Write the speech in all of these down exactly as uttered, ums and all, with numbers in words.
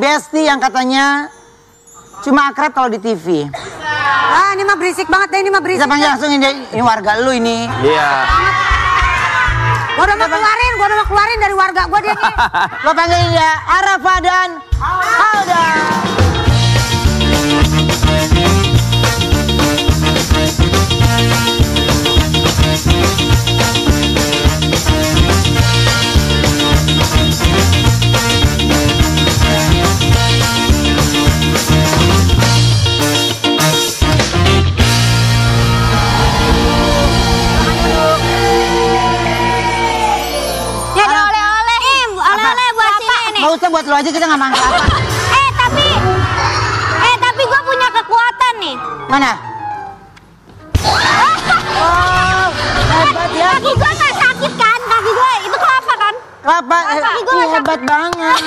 Besti yang katanya cuma akrab kalau di T V. Ah, ini mah berisik banget deh, ini mah berisik. Siapa langsung ini, ini warga lu ini. Iya. Yeah. Gua udah mau keluarin, gua udah mau keluarin dari warga gua dia ini. Lo panggil dia Arafah dan Halda. Buat lo aja kita nggak mangsa. Eh tapi, eh tapi gue punya kekuatan nih. Mana? Oh, hebat ya. Kaki gue nggak sakit kan? Kaki gue itu kelapa kan? Kelapa. Kaki gue hebat banget.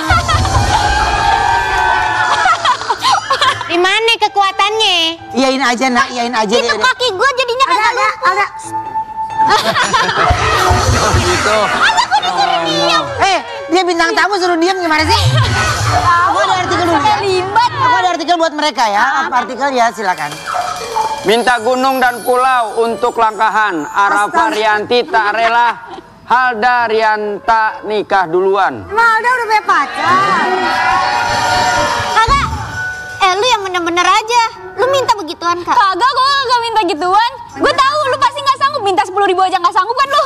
Di mana kekuatannya? Iyain aja nak, iyain aja. Itu kaki gue jadinya kagak lumpuh. Ada. Gitu. Masa gue disuruh diam? Eh. Dia bintang tamu suruh diam gimana sih? Aku ada artikel dulu ya. Aku ada artikel buat mereka ya. Apa artikel ya, silakan. Minta gunung dan pulau untuk langkahan. Arafah Rianti tak rela Halda Rianta nikah duluan. Emang Halda udah punya pacar? Kagak. Eh lu yang bener-bener aja. Lu minta begituan kak? Kagak, gue gak minta gituan. Gue tahu lu pasti gak sanggup minta sepuluh ribu aja gak sanggup kan lu.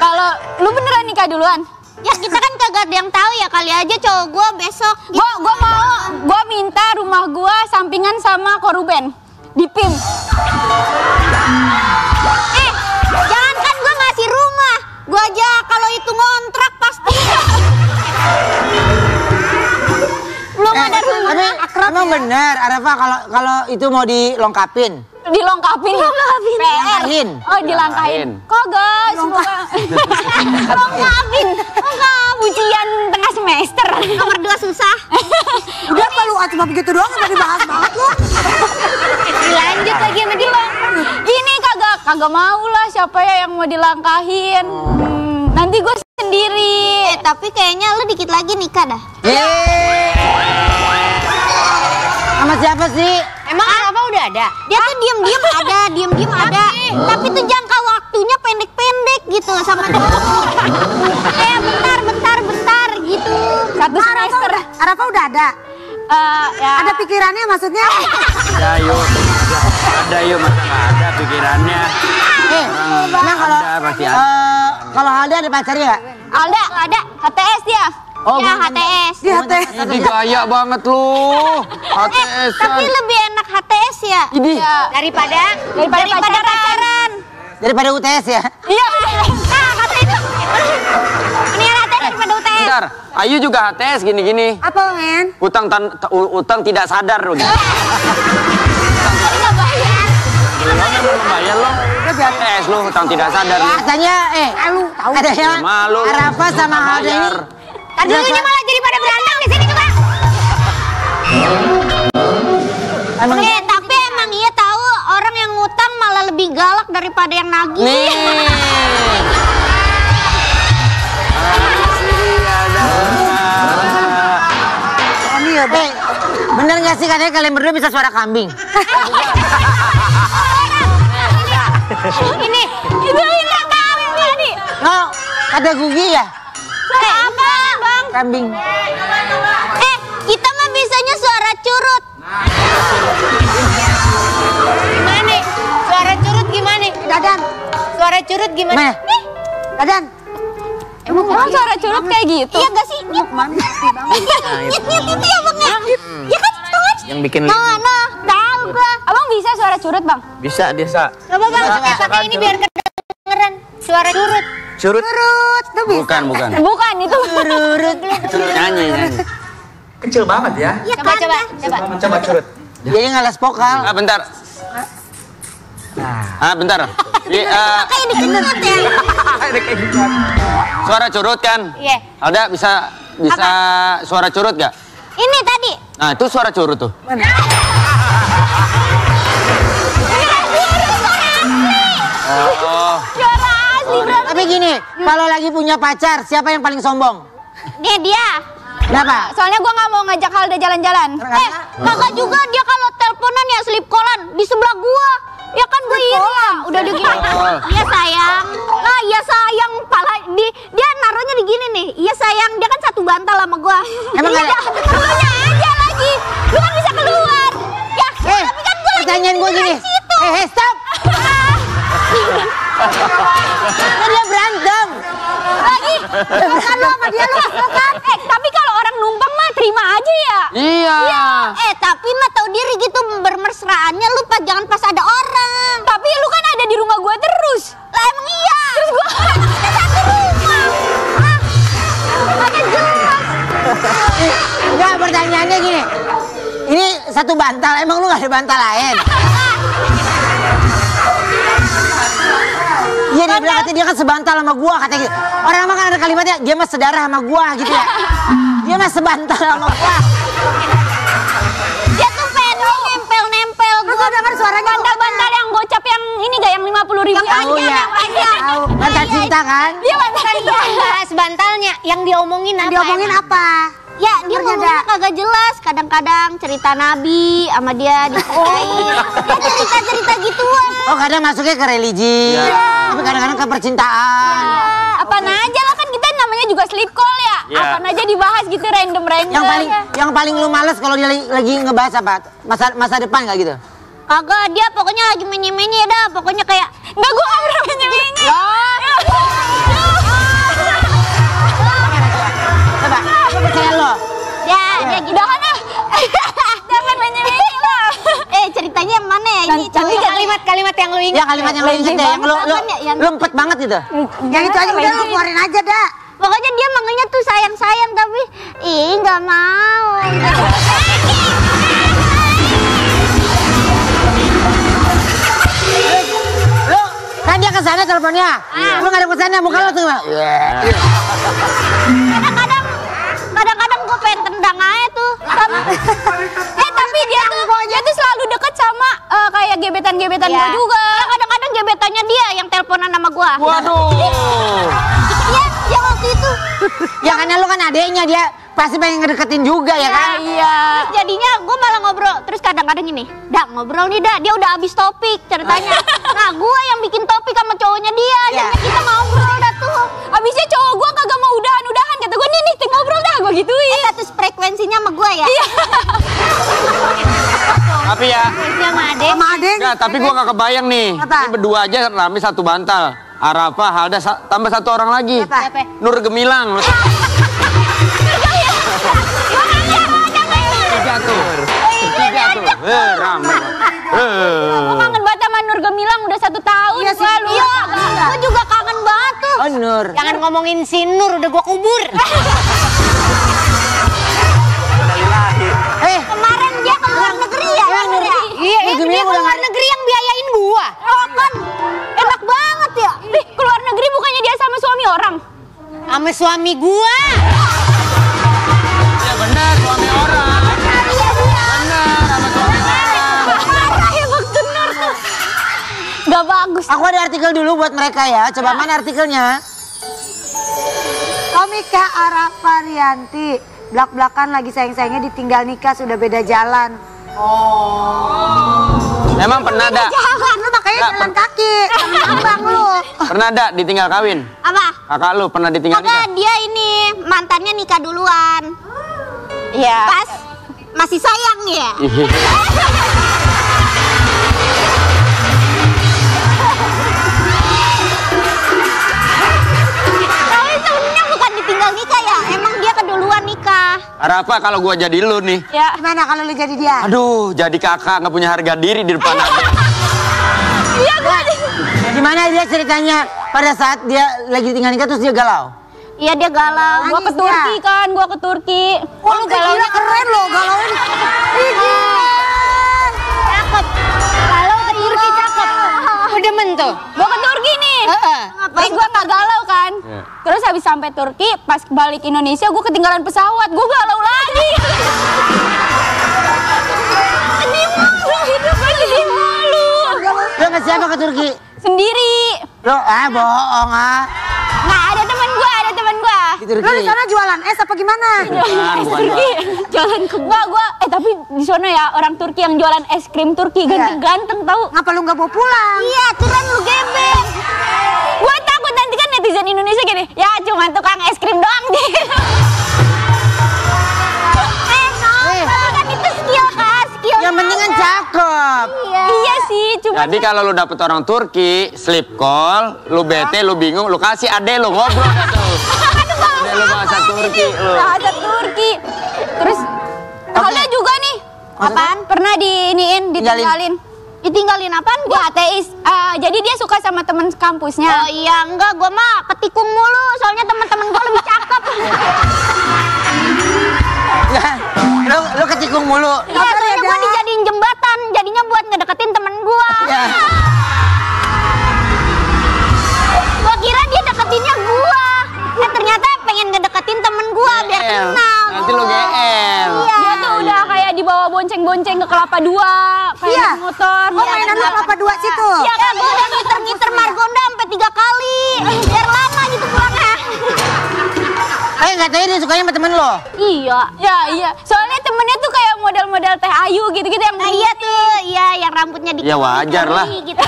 Kalau lu beneran nikah duluan? Ya kita kan kagak ada yang tahu ya, kali aja cowok gue besok. Gue gitu. Gue mau, gue minta rumah gue sampingan sama Koruben di P I M. Eh, jangan kan gue ngasih rumah, gue aja kalau itu ngontrak pasti. Belum eh, ada rumah. Tapi, akrab emang ya? Bener, Arafah kalau kalau itu mau dilengkapin. Dilongkapin, dilongkapin, dilangkahin, oh dilangkahin, kagak, semoga, longkapin, kagak, ujian tengah semester, nomor dua susah, udah apa lu cuma begitu doang udah dibahas banget lu, dilanjut lagi sama dilangkahin, ini kagak, kagak mau lah siapa ya yang mau dilangkahin, hmm, nanti gue sendiri, eh, tapi kayaknya lu dikit lagi nikah dah, sama siapa sih? Emang apa udah ada? Dia tuh diem-diem ada, diem-diem ada. Tapi tuh jangka waktunya pendek-pendek gitu sama dia. Eh bentar, bentar, bentar gitu. Satu semester. Arafah udah ada? Ada pikirannya maksudnya? Ada yuk, ada yuk masa nggak ada pikirannya. Eh, emang kalau kalau Halda ada pacarnya nggak? Halda nggak ada, H T S dia. Oh, ya H T S. Di H T S. Ini gaya banget lu. H T S. Eh, tapi lebih enak H T S ya. Ini. Ya. Daripada daripada, daripada pacaran. pacaran. Daripada U T S ya. Iya. Nah, kata itu. Ini H T S eh, daripada U T S. Bentar. Ayu juga H T S gini-gini. Apa, men? Utang tan, utang tidak sadar lu. Enggak bayar. Enggak mau bayar lu. H T S lu utang tidak sadar. Katanya eh lu tahu. Ada yang Arafah sama Halda ini. Tadi lu nya malah jadi pada berantem di sini coba. Eh tapi emang iya tahu orang yang ngutang malah lebih galak daripada yang nagih. Nih. Eh bener nggak sih katanya kalian berdua bisa suara kambing? Ini itu suara kambing nih. Oh ada gugi ya? Kambing. Eh, kita mah bisanya suara curut. Gimana? Suara curut gimana? Dadan. Suara curut gimana? Nih. Dadan. Emang suara curut kayak gitu? Iya gak sih? Nyet, nyet, nyet itu ya bang ya? Ya kan curut? Yang bikin lidah. Nah, nah, tahu gua. Abang bisa suara curut bang? Bisa, bisa. Coba bang, pakai ini biar kedengeran. Suara curut. Curut, curut, itu bisa. Bukan, bukan. Bukan, itu curut. Curut nyanyi, nyanyi. Kecil banget ya. ya coba, kan? coba, coba, coba. Coba curut. Jadi ngalas vokal. Ah, bentar. Ah, bentar. Kayak dikenyut ya. ada kehidupan. Suara curut kan? Iya. Yeah. Ada bisa bisa apa? Suara curut gak? Ini tadi. Nah, itu suara curut tuh. Mana? Oh. Oh, tapi gini, kalau lagi punya pacar, siapa yang paling sombong? Dia, dia. Kenapa? Soalnya gue gak mau ngajak Halda jalan-jalan. Eh, kakak juga dia kalau teleponan ya slip callan di sebelah gue. Ya kan gue iri. Udah di gini. Iya sayang. Nah, iya sayang. Pala, di, dia naruhnya di gini nih. Iya sayang, dia kan satu bantal sama gue. Emang ada? Keluarnya aja lagi. Lu kan bisa keluar. Ya, eh, tapi kan gue pertanyaan gue gini. Eh, hey, stop. Dia berantem lagi, bukan lo sama dia, lo bukan. Eh, tapi kalau orang numpang mah terima aja ya. Iya. Ya. Eh, tapi mah tahu diri gitu bermesraannya lu pas jangan pas ada orang. Tapi lu kan ada di rumah gue terus. Lah emang iya. Terus gue kita satu rumah. Ah, makanya jelas. Enggak, pertanyaannya gini. Ini satu bantal, emang lu gak ada bantal lain? Iya, dia bilang katanya dia kan sebantal sama gua, katanya gitu. Orang emang kan ada kalimatnya, dia mas sedarah sama gua gitu ya. Dia mas sebantal sama gua. Dia tuh pengen nempel-nempel. Lu gak denger suaranya? Bantal-bantal yang gocap yang ini gak, yang lima puluh ribu. Yang panjang, oh, ya. Yang panjang. Tau, bantal cinta kan? Dia bantal cinta. Bantalnya, yang diomongin apa? Yang diomongin apa? Ya, dia ngomongnya kagak jelas. Kadang-kadang cerita Nabi sama dia diceritain. Cerita-cerita gituan. Oh, kadang masuknya ke religi. Iya. Tapi kadang-kadang ke percintaan. Iya. Apaan aja lah, kan kita namanya juga sleep call ya. Iya. Apaan aja dibahas gitu random-random. Yang paling ya. Yang paling lu males kalau dia lagi, lagi ngebahas apa? Masa masa depan gak gitu? Kagak, dia pokoknya lagi menye-menye dah. Pokoknya kayak, enggak gua orang menye-menye. Percaya lo? Ya, ya gitu. Jangan ah. Jangan menyemenyi lo. Eh, ceritanya yang mana ya? Ini kalimat-kalimat yang lu ingat. Ya, kalimat yang lu ingat ya. Yang lu lempet banget gitu. Yang itu aja udah lu keluarin aja dah. Pokoknya dia manggilnya tuh sayang-sayang tapi ih gak mau. Lu kan dia kesana teleponnya. Lu gak ada kesana, muka lu tuh. Kadang-kadang gue pengen tendang aja tuh. Tapi, eh tapi dia tuh, dia tuh selalu deket sama uh, kayak gebetan-gebetan yeah. gue juga. Kadang-kadang gebetannya dia yang teleponan sama gue. Waduh. Iya, ya waktu itu. Ya karena lu kan adeknya, dia pasti pengen ngedeketin juga ya, ya kan? Iya. Terus jadinya gue malah ngobrol. Terus kadang-kadang gini, dah ngobrol nih dah, dia udah habis topik ceritanya. Nah gue yang bikin topik sama cowoknya dia. Jadinya yeah. kita ngobrol dah tuh. Abisnya cowok gue kagak mau udahan-udahan. Kata gue nih nih ngobrol dah, gue gituin. Eh status frekuensinya sama gue ya? Iya. Tapi ya. Sama Ade. Sama Ade. Nggak, tapi gue gak kebayang nih. Apa? Ini berdua aja rame satu bantal. Arafah, Halda, sa tambah satu orang lagi. Siapa? Nur Gemilang. Gue kangen banget sama Nur Gemilang, udah satu tahun ya, gue lu. Gue juga kangen banget tuh. Oh, Nur. Jangan ngomongin si Nur, udah gue kubur. Eh, kemarin dia ke luar negeri ya? Iya, iya, dia ke luar negeri yang biayain gue. Oh kan, enak banget ya. Ih, ke luar negeri bukannya dia sama suami orang? Sama suami gue. Ya benar, suami orang. Gak bagus. Aku ada artikel dulu buat mereka ya. Coba ya. Mana artikelnya? Komika Arafah Rianti belak-belakan lagi sayang-sayangnya ditinggal nikah, sudah beda jalan. Oh. Emang pernah ada? Jangan lu makanya nah, jalan kaki. Abang lu. Pernah ada ditinggal kawin? Apa? Kakak lu pernah ditinggal Kakak nikah? Kakak dia ini mantannya nikah duluan. Iya. Hmm. Pas masih sayang ya. Nikah ya, emang dia keduluan nikah. Arafah, kalau gua jadi lu nih. Ya. Gimana kalau lu jadi dia? Aduh, jadi kakak nggak punya harga diri di depan aku. Iya, gua. Nah, gimana dia ceritanya? Pada saat dia lagi tinggal nikah terus dia galau. Iya, dia galau. Manis, gua ke Turki ya? kan, gua ke Turki. Wah, lu galaunya keren loh, galauin. Ih, cakep. Galau ke Turki cakep. Udah men tuh. Gua ke Turki nih. Heeh. Uh -uh. Tapi gua nggak galau. Terus habis sampai Turki, pas balik Indonesia gue ketinggalan pesawat, gue galau lagi. Sedih malu, hidup gue sedih malu. Lo ke siapa ke Turki? Sendiri. Lo ah bohong ah. Nggak ada teman gue, ada teman gue. Lo di sana jualan es apa gimana? Jualan es Turki, jualan kebab gue. Eh tapi di sana ya orang Turki yang jualan es krim Turki ganteng-ganteng tau. Ngapa lo nggak mau pulang? Iya, turan lu gebeng. Gue takut nanti kan netizen Indonesia gini, ya cuma tukang es krim doang deh. Eh no, hey. Kalau kan itu skill khas, skill yang penting kan cakep. Iya, iya sih, cuma jadi kan... kalau lu dapet orang Turki, sleep call, lu bete, lu bingung, lu kasih ade lu ngobrol gitu. Ade lu bahasa Turki lu. Bahasa Turki. Terus, Halda juga nih, apaan? Pernah diiniin, ditinggalin. Ditinggalin apaan? Gue ateis. Uh, jadi dia suka sama temen kampusnya. Oh iya, enggak. Gue mah ketikung mulu. Soalnya temen-temen gue lebih cakep. Ya, lu, lu ketikung mulu. Iya, soalnya gue dijadiin jembatan. Jadinya buat ngedeketin temen gue. Ya. Gue kira dia deketinnya gue. Nah ternyata pengen ngedeketin temen gue biar kenal. Nanti lu G L. Iya. Dia tuh udah kayak dibawa bonceng-bonceng ke Kelapa Dua. Iya. Motor. Oh ya, mainan Kelapa Dua situ. Iya kan, gue udah ngiter-ngiter Margonda sampai tiga kali. Biar lama gitu pulangnya. Eh nggak tahu dia sukanya sama temen lo? Iya. Ya iya. Soalnya temennya tuh kayak model-model Teh Ayu gitu-gitu yang nah, iya tuh. Iya yang rambutnya dikit. Ya wajar lah. Gitu.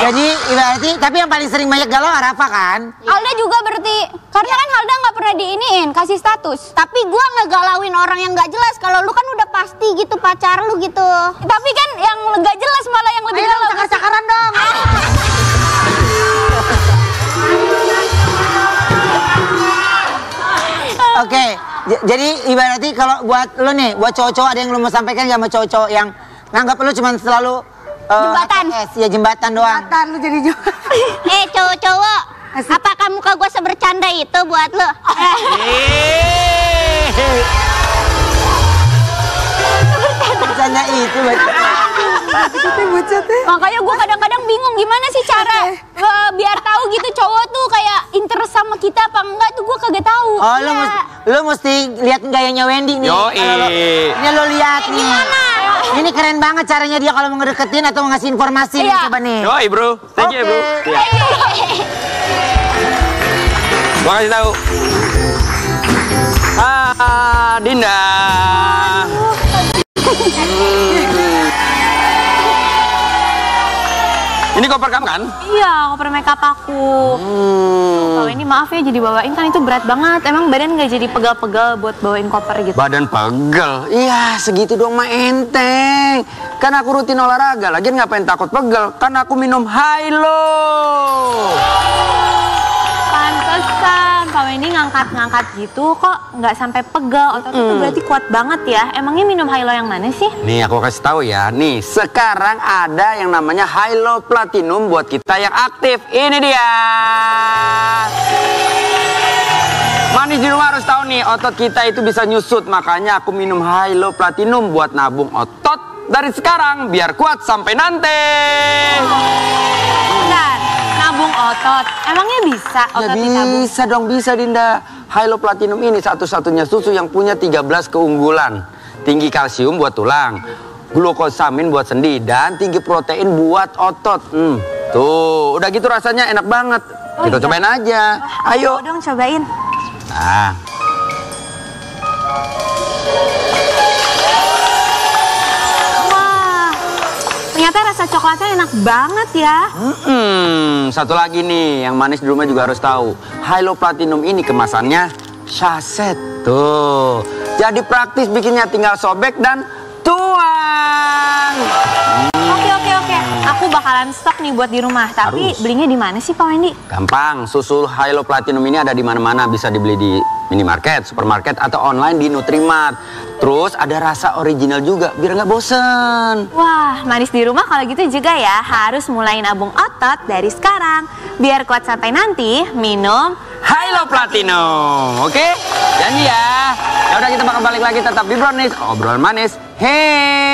Jadi berarti, tapi yang paling sering banyak galau Arafah kan? Halda juga berarti, karena kan Halda nggak pernah diiniin, kasih status. Tapi gue ngegalauin orang yang nggak jelas, kalau lu kan udah pasti gitu pacar lu gitu. Tapi kan yang nggak jelas malah yang lebih galau. Ayo cakar-cakaran dong. Oke, jadi berarti kalau buat lu nih, buat cowok-cowok ada yang lu mau sampaikan gak sama cowok-cowok yang nganggap lu cuman selalu... jembatan. Uh, ya jembatan doang. Jembatan lu jadi juga. Eh cowok-cowok, apakah muka gue sebercanda itu buat lu? Bercanda itu buat makanya gue kadang-kadang bingung gimana sih cara uh, biar tahu gitu cowok tuh kayak interest sama kita apa enggak tuh gue kagak tahu. Oh ya. Lu mesti, lu mesti lihat gayanya Wendi nih. Yo, ini lu lihat nih. Gimana? Ini keren banget caranya dia kalau mau ngedeketin atau ngasih informasi iya. Nih, coba nih. Yoi bro, thank you okay. Bro. Yeah. Gua kasih tahu. Ah, Dinda. Ini koper kamu kan? Iya, koper makeup aku. Hmm. Kalau ini maaf ya jadi bawain kan itu berat banget. Emang badan nggak jadi pegal-pegal buat bawain koper gitu? Badan pegel? Iya, segitu doang mah enteng. Kan aku rutin olahraga, lagian ngapain takut pegel? Kan aku minum Haylo. Pantesan, kalau ini ngangkat-ngangkat gitu kok nggak sampai pegel. Otot mm. itu berarti kuat banget ya. Emangnya minum Haylo yang mana sih? Nih aku kasih tahu ya. Nih sekarang ada yang namanya Hilo Platinum buat kita yang aktif. Ini dia. Manis di rumah harus tahu nih otot kita itu bisa nyusut. Makanya aku minum Hilo Platinum buat nabung otot dari sekarang biar kuat sampai nanti. Benar, nabung otot. Emangnya bisa otot ya, ditabung? Bisa dong, bisa Dinda. Hilo Platinum ini satu-satunya susu yang punya tiga belas keunggulan. Tinggi kalsium buat tulang, glukosamin buat sendi, dan tinggi protein buat otot. Hmm. Tuh, udah gitu rasanya enak banget. Oh, kita iya? Cobain aja. Oh, ayo dong cobain. Nah. Wah, ternyata rasa coklatnya enak banget ya. Mm-mm. Satu lagi nih, yang manis di rumah juga harus tahu. Hilo Platinum ini kemasannya saset. Tuh, jadi praktis bikinnya tinggal sobek dan tuang. Oke, oke, oke. Aku bakalan stok nih buat di rumah. Tapi harus. Belinya di mana sih Pak Wendi? Gampang. Susu Hilo Platinum ini ada di mana-mana. Bisa dibeli di minimarket, supermarket, atau online di Nutrimart. Terus ada rasa original juga, biar nggak bosen. Wah, manis di rumah kalau gitu juga ya. Harus mulai nabung otot dari sekarang. Biar kuat sampai nanti, minum Hilo Platinum. Oke? Janji ya. Ya udah kita bakal balik lagi tetap di Brownis. Obrolan manis. Hei!